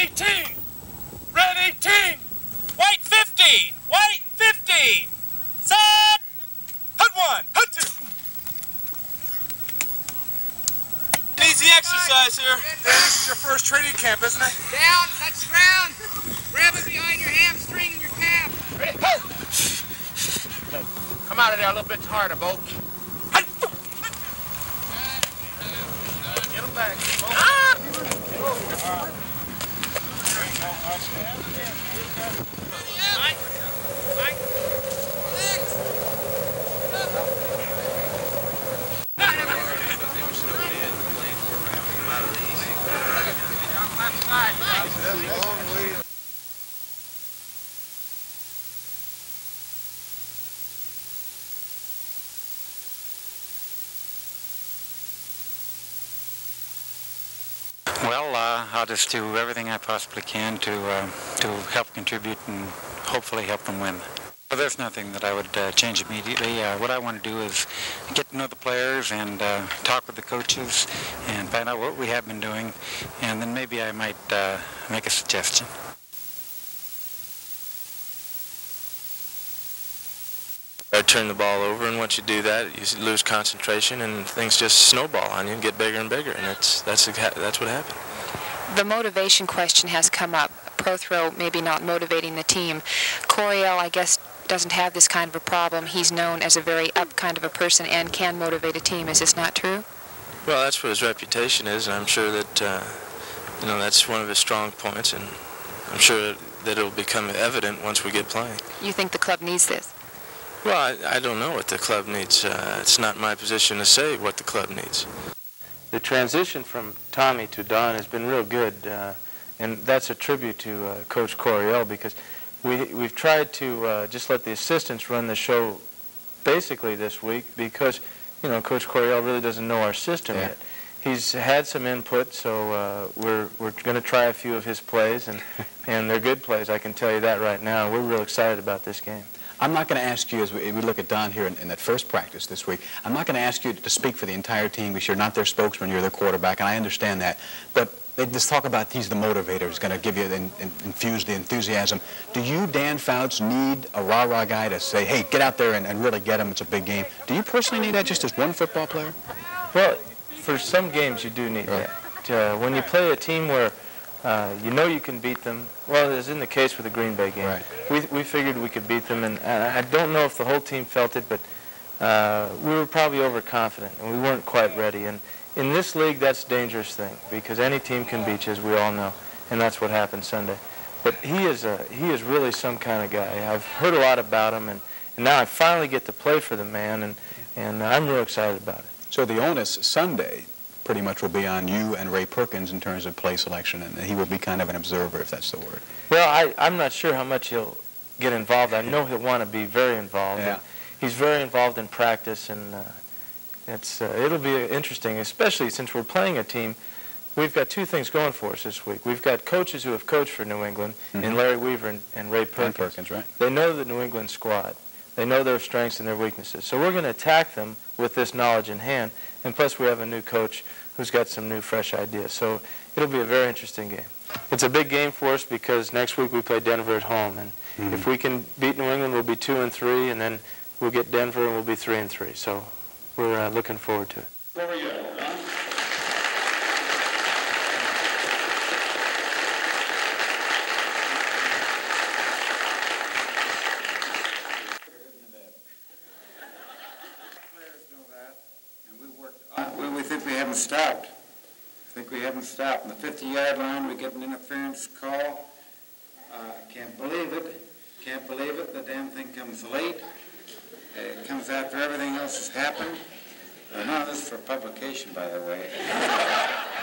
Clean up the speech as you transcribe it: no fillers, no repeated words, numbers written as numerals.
18! Red 18! White 50! White 50! Stop! Hood 1! Hood 2! Easy exercise here. This is your first training camp, isn't it? Down, touch the ground. Grab it behind your hamstring and your calf. Ready? Come out of there a little bit harder, Bo. Get him back. Ah! Well, I'll just do everything I possibly can to help contribute and hopefully help them win. But there's nothing that I would change immediately. What I want to do is get to know the players and talk with the coaches and find out what we have been doing, and then maybe I might make a suggestion. I turn the ball over, and once you do that, you lose concentration, and things just snowball on you and get bigger and bigger, and that's what happened. The motivation question has come up. Prothro maybe not motivating the team. Coryell, I guess, doesn't have this kind of a problem. He's known as a very up kind of a person and can motivate a team. Is this not true? Well, that's what his reputation is, and I'm sure that you know, that's one of his strong points, and I'm sure that it'll become evident once we get playing. You think the club needs this? Well, I don't know what the club needs. It's not my position to say what the club needs. The transition from Tommy to Don has been real good, and that's a tribute to Coach Coryell, because we've tried to just let the assistants run the show basically this week, because, you know, Coach Coryell really doesn't know our system yet. He's had some input, so we're going to try a few of his plays, and they're good plays, I can tell you that right now. We're real excited about this game. I'm not going to ask you, as we look at Don here in that first practice this week, I'm not going to ask you to speak for the entire team, because you're not their spokesman, you're their quarterback, and I understand that. But they just talk about he's the motivator, who's going to give you, infuse the enthusiasm. Do you, Dan Fouts, need a rah-rah guy to say, hey, get out there and really get him, it's a big game? Do you personally need that just as one football player? Well, for some games you do need that. When you play a team where you know you can beat them. Well, as in the case with the Green Bay game, we figured we could beat them, and I don't know if the whole team felt it, but we were probably overconfident and we weren't quite ready. And in this league, that's a dangerous thing, because any team can beat you, as we all know, and that's what happened Sunday. But he is really some kind of guy. I've heard a lot about him, and now I finally get to play for the man, and I'm real excited about it. So the onus Sunday pretty much will be on you and Ray Perkins in terms of play selection, and he will be kind of an observer, if that's the word. Well, I'm not sure how much he'll get involved. I know he'll want to be very involved. Yeah. He's very involved in practice, and it'll be interesting, especially since we're playing a team. We've got two things going for us this week. We've got coaches who have coached for New England, and Larry Weaver and Ray Perkins. They know the New England squad. They know their strengths and their weaknesses. So we're going to attack them with this knowledge in hand, and plus we have a new coach who's got some new, fresh ideas. So it'll be a very interesting game. It's a big game for us, because next week we play Denver at home, and if we can beat New England, we'll be 2-3, and then we'll get Denver and we'll be 3-3. So we're looking forward to it. Where were you at, Don? Stopped. I think we haven't stopped. On the 50-yard line, we get an interference call. I can't believe it. Can't believe it. The damn thing comes late. It comes after everything else has happened. None of this for publication, by the way.